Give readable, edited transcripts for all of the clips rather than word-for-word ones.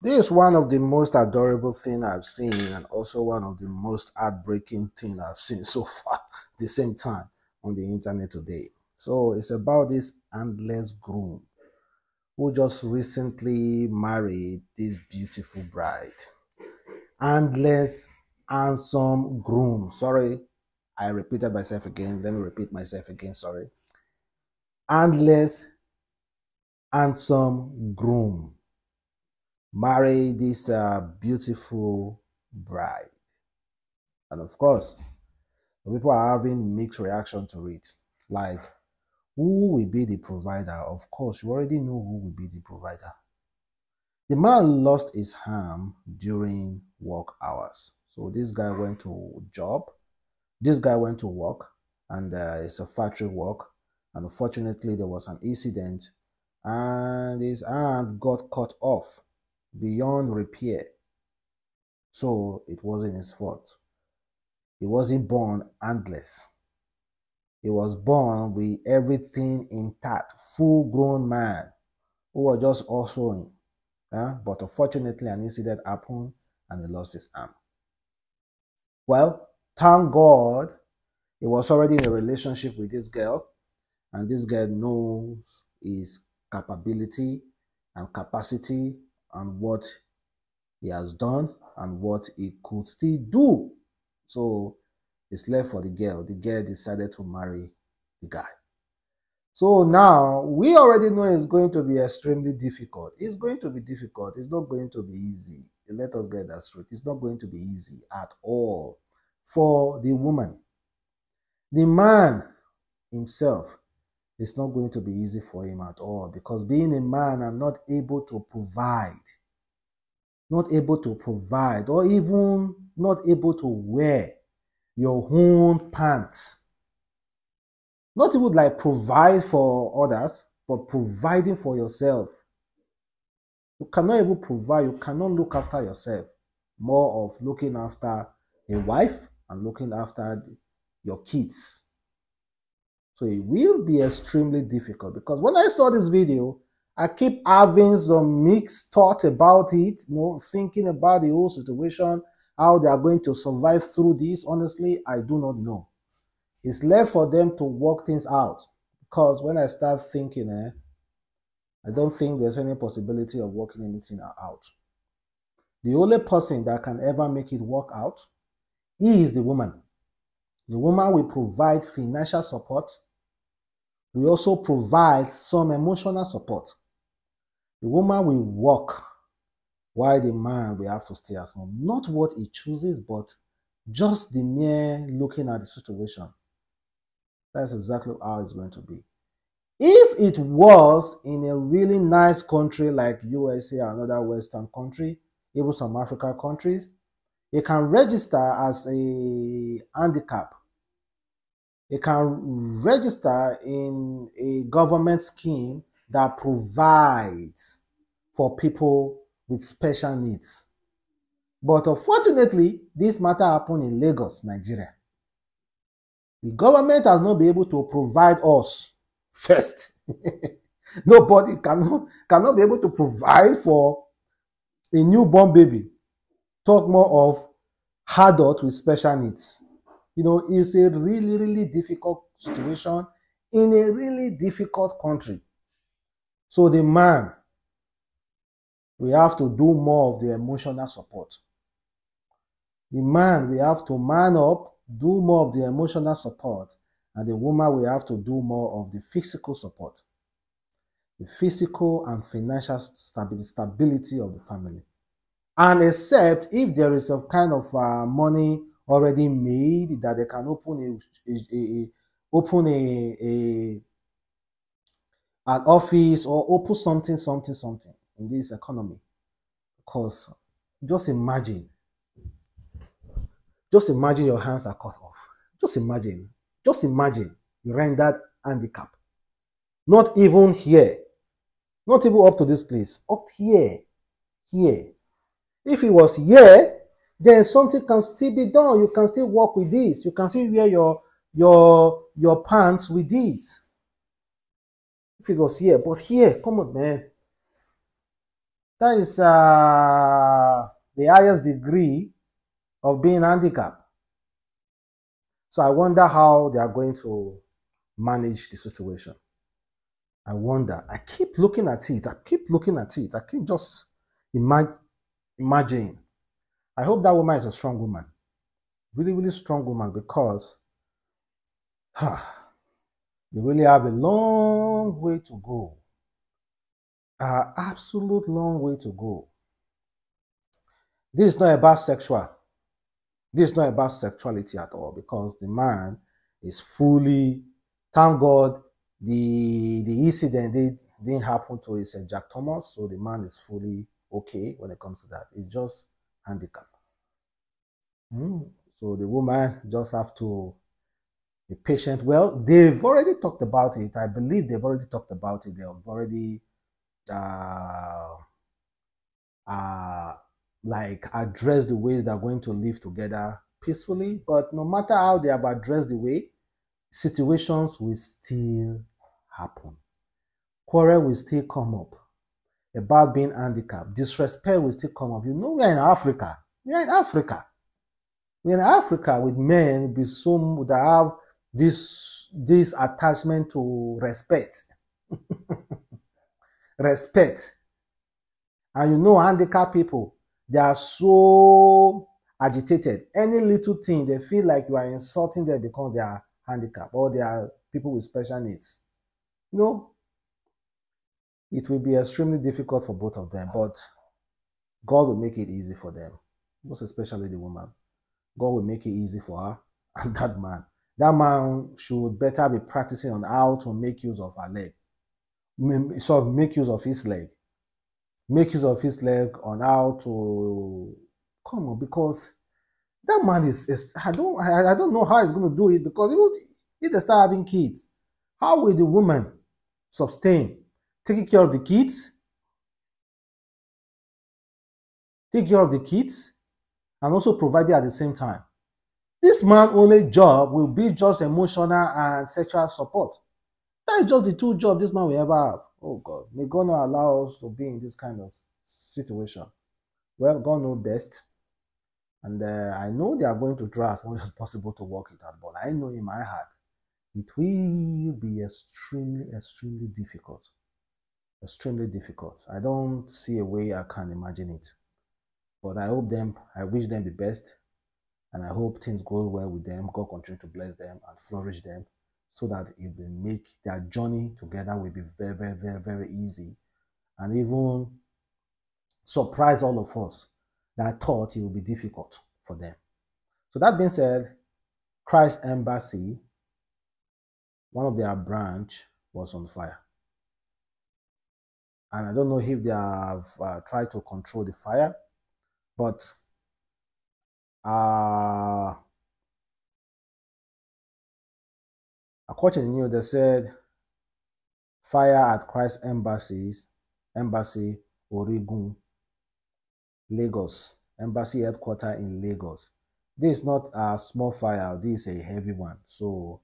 This is one of the most adorable things I've seen, and also one of the most heartbreaking things I've seen so far at the same time on the internet today. So it's about this handless groom who just recently married this beautiful bride. Handless, handsome groom. Sorry, I repeated myself again. Let me repeat myself again, sorry. Handless, handsome groom marry this beautiful bride, and of course people are having mixed reaction to it, like, who will be the provider? Of course, you already know who will be the provider. The man lost his arm during work hours, so this guy went to job, this guy went to work, and it's a factory work, and unfortunately there was an incident and his hand got cut off beyond repair. So it wasn't his fault. He wasn't born handless. He was born with everything intact, full-grown man who was just hustling. But unfortunately, an incident happened and he lost his arm. Well, thank God, he was already in a relationship with this girl, and this girl knows his capability and capacity, and what he has done and what he could still do. So it's left for the girl. The girl decided to marry the guy. So now we already know it's going to be extremely difficult. It's going to be difficult. It's not going to be easy. Let us get that straight. It's not going to be easy at all for the woman. The man himself, it's not going to be easy for him at all, because being a man and not able to provide, or even not able to wear your own pants, not even like provide for others, but providing for yourself. You cannot even provide, you cannot look after yourself. More of looking after a wife and looking after your kids. So it will be extremely difficult, because when I saw this video, I keep having some mixed thought about it, thinking about the whole situation, how they are going to survive through this. Honestly, I do not know. It's left for them to work things out, because when I start thinking, I don't think there's any possibility of working anything out. The only person that can ever make it work out is the woman. The woman will provide financial support. We also provide some emotional support. The woman will work while the man will have to stay at home. Not what he chooses, but just the mere looking at the situation. That's exactly how it's going to be. If it was in a really nice country like USA or another Western country, even some African countries, it can register as a handicap. It can register in a government scheme that provides for people with special needs. But unfortunately, this matter happened in Lagos, Nigeria. The government has not been able to provide us first. Nobody cannot be able to provide for a newborn baby. Talk more of adults with special needs. It's a really, really difficult situation in a really difficult country. So the man, we have to do more of the emotional support. The man, we have to man up, do more of the emotional support. And the woman, we have to do more of the physical support. The physical and financial stability of the family. And except if there is a kind of money already made that they can open an office or open something in this economy. Because just imagine your hands are cut off. Just imagine you rendered handicap. Not even here, not even up to this place, up here. If it was here, then something can still be done. You can still work with this. You can still wear your pants with this. If it was here, but here, come on, man. That is the highest degree of being handicapped. So I wonder how they are going to manage the situation. I wonder. I keep looking at it. I keep looking at it. I keep just imagining. I hope that woman is a strong woman. Really, really strong woman, because they really have a long way to go. Absolute long way to go. This is not about sexual. This is not about sexuality at all, because the man is fully, thank God, the incident didn't happen to his Jack Thomas, so the man is fully okay when it comes to that. It's just handicap. So the woman just have to be patient. Well, they've already talked about it. I believe they've already talked about it. They've already like address the ways they're going to live together peacefully. But no matter how they have addressed the way, situations will still happen. Quarrel will still come up about being handicapped. Disrespect will still come up. You know, we're in Africa. We're in Africa. We're in Africa with men be so that have this attachment to respect. Respect. And you know, handicapped people, they are so agitated. Any little thing, they feel like you are insulting them because they are handicapped or they are people with special needs. You know, it will be extremely difficult for both of them, but God will make it easy for them, most especially the woman. God will make it easy for her and that man. That man should better be practicing on how to make use of her leg. So make use of his leg. Make use of his leg on how to come on, because that man is I don't know how he's going to do it, because if they start having kids, how will the woman sustain taking care of the kids? Take care of the kids and also provide it at the same time. This man's only job will be just emotional and sexual support. That is just the two jobs this man will ever have. Oh God, may God not allow us to be in this kind of situation. Well, God knows best. And I know they are going to try as much as possible to work it out, but I know in my heart, it will be extremely, extremely difficult. Extremely difficult. I don't see a way. I can't imagine it. But I wish them the best, and I hope things go well with them. God continue to bless them and flourish them, so that it will make their journey together will be very, very, very, very easy, and even surprise all of us that thought it will be difficult for them. So that being said, Christ Embassy, one of their branch, was on fire. And I don't know if they have tried to control the fire, but according to the news, they said fire at Christ Embassy, Oregon, Lagos, Embassy headquarters in Lagos. This is not a small fire, this is a heavy one. So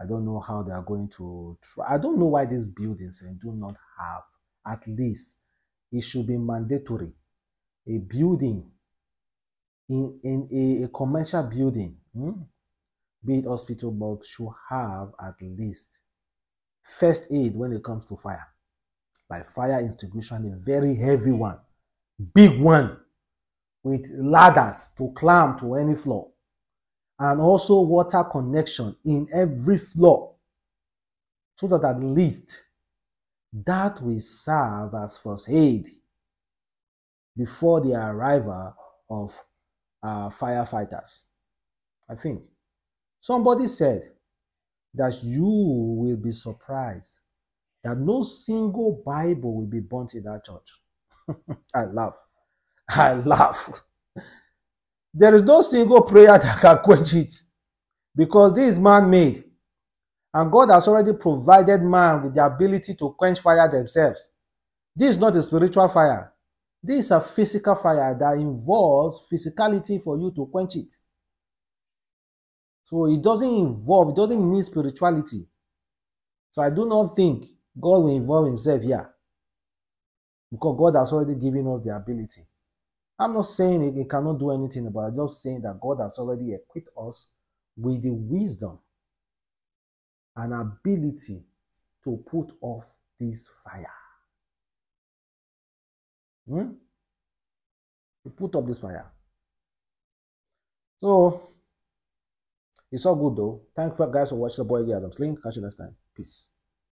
I don't know how they are going to try. I don't know why these buildings do not have, at least it should be mandatory. A building, in a commercial building, be it hospital box, should have at least first aid when it comes to fire. Like fire extinguisher, a very heavy one, big one, with ladders to climb to any floor, and also water connection in every floor, so that at least that will serve as first aid before the arrival of firefighters. I think somebody said that you will be surprised that no single Bible will be burnt in that church. I laugh. There is no single prayer that can quench it, because this is man-made, and God has already provided man with the ability to quench fire themselves. This is not a spiritual fire. This is a physical fire that involves physicality for you to quench it. So it doesn't need spirituality. So I do not think God will involve himself here. because God has already given us the ability. I'm not saying it cannot do anything, but I'm just saying that God has already equipped us with the wisdom and ability to put off this fire. To put up this fire. So it's all good though. Thank you guys for watching. The boy Adamslink. Catch you next time. Peace.